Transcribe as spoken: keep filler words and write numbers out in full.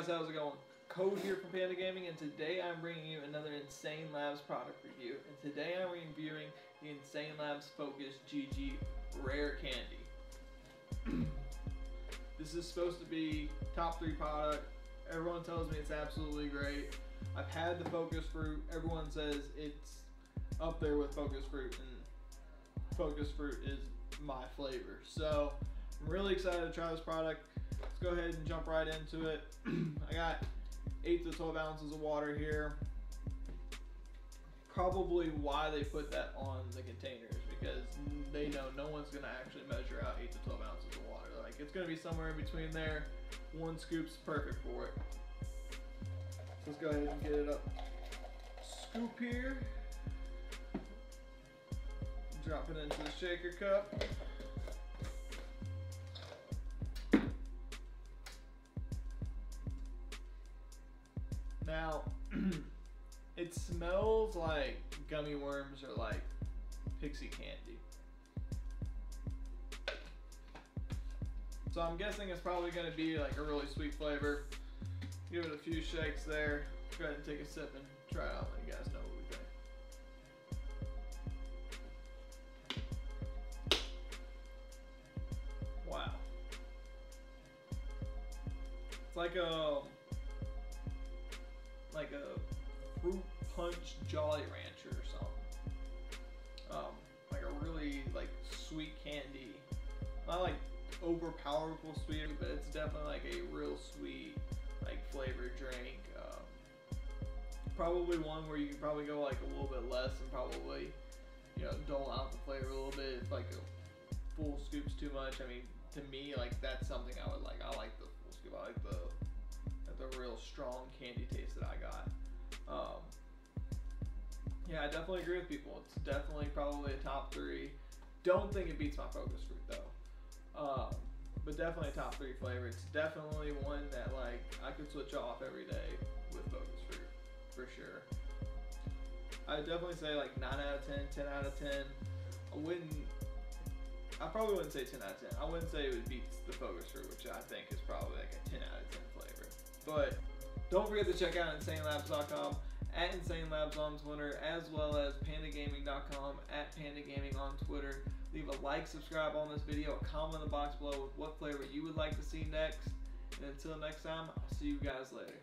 guys, how's it going? Code here from Panda Gaming, and today I'm bringing you another Insane Labs product review. And today I'm reviewing the Insane Labs Focus G G Rare Candy. This is supposed to be top three product. Everyone tells me it's absolutely great. I've had the Focus Fruit. Everyone says it's up there with Focus Fruit, and Focus Fruit is my flavor. So I'm really excited to try this product. Let's go ahead and jump right into it. I got eight to twelve ounces of water here. Probably why they put that on the containers, because they know no one's gonna actually measure out eight to twelve ounces of water. Like, it's gonna be somewhere in between there. One scoop's perfect for it. So let's go ahead and get it up. Scoop here. Drop it into the shaker cup. Now, it smells like gummy worms or like pixie candy. So I'm guessing it's probably going to be like a really sweet flavor. Give it a few shakes there. Go ahead and take a sip and try it out. Let you guys know what we think. Wow. It's like a... like a fruit punch Jolly Rancher or something. Um, like a really like sweet candy. Not like overpowerful sweet, but it's definitely like a real sweet like flavored drink. Um, probably one where you can probably go like a little bit less and probably, you know, dole out the flavor a little bit if like a full scoop's too much. I mean, to me, like, that's something I would like. I like the full scoop. I like the the real strong candy taste that I got. Um, yeah, I definitely agree with people. It's definitely probably a top three. Don't think it beats my Focus Fruit though. Um, but definitely a top three flavor. It's definitely one that like I could switch off every day with Focus Fruit for sure. I would definitely say like nine out of ten, ten out of ten. I wouldn't, I probably wouldn't say ten out of ten. I wouldn't say it would beat the Focus Fruit, which I think is probably like a ten out of ten flavor. But don't forget to check out Insane Labz dot com, at InsaneLabz on Twitter, as well as Panda Gaming dot com, at PandaGaming on Twitter. Leave a like, subscribe on this video, a comment in the box below with what flavor you would like to see next. And until next time, I'll see you guys later.